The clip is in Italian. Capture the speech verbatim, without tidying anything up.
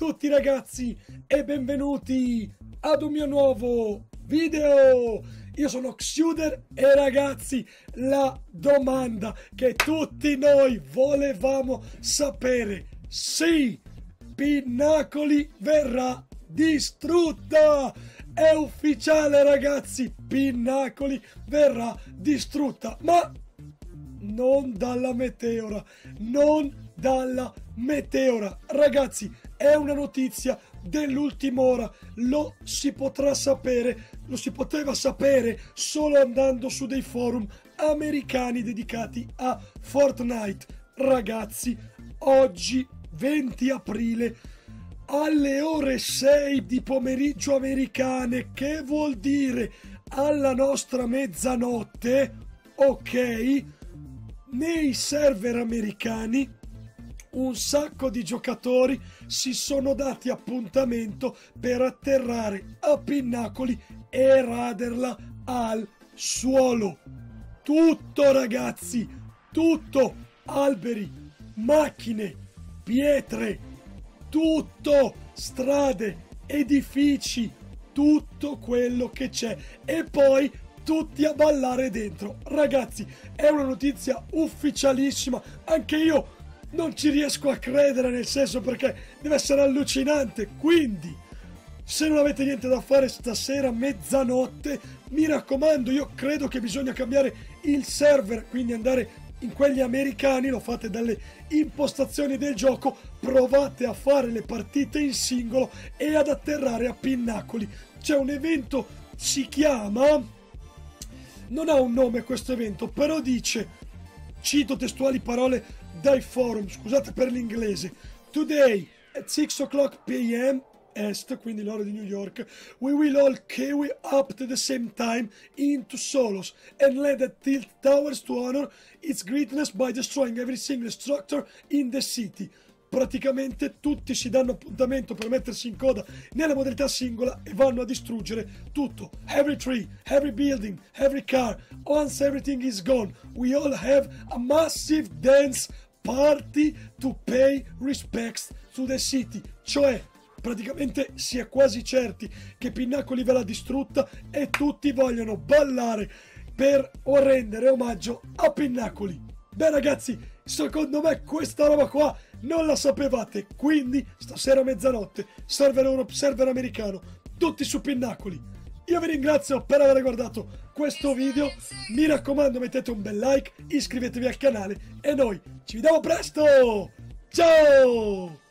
tutti ragazzi e benvenuti ad un mio nuovo video. Io sono Xiuder e ragazzi, la domanda che tutti noi volevamo sapere: sì, Pinnacoli verrà distrutta! È ufficiale ragazzi, Pinnacoli verrà distrutta, ma non dalla meteora, non dalla meteora. Ragazzi, è una notizia dell'ultima ora, lo si potrà sapere, lo si poteva sapere solo andando su dei forum americani dedicati a Fortnite. Ragazzi, oggi venti aprile alle ore sei di pomeriggio americane, che vuol dire alla nostra mezzanotte, ok, nei server americani un sacco di giocatori si sono dati appuntamento per atterrare a Pinnacoli e raderla al suolo. Tutto ragazzi, tutto, alberi, macchine, pietre, tutto, strade, edifici, tutto quello che c'è, e poi tutti a ballare dentro. Ragazzi, è una notizia ufficialissima, anche io non ci riesco a credere, nel senso, perché deve essere allucinante. Quindi, se non avete niente da fare stasera mezzanotte, mi raccomando, io credo che bisogna cambiare il server, quindi andare in quelli americani, lo fate dalle impostazioni del gioco, provate a fare le partite in singolo e ad atterrare a Pinnacoli. C'è un evento, si chiama, non ha un nome questo evento, però dice, cito testuali parole dai forum, scusate per l'inglese: today at six o'clock p m Est, quindi l'ora di New York, we will all queue up at the same time into solos and land at tilt towers to honor its greatness by destroying every single structure in the city. Praticamente tutti si danno appuntamento per mettersi in coda nella modalità singola e vanno a distruggere tutto. Every tree, every building, every car. Once everything is gone, we all have a massive dance party to pay respects to the city. Cioè, praticamente si è quasi certi che Pinnacoli verrà distrutta e tutti vogliono ballare per rendere omaggio a Pinnacoli. Beh ragazzi, secondo me questa roba qua non la sapevate, quindi stasera a mezzanotte, server Europe, server americano, tutti su Pinnacoli. Io vi ringrazio per aver guardato questo video, mi raccomando mettete un bel like, iscrivetevi al canale e noi ci vediamo presto! Ciao!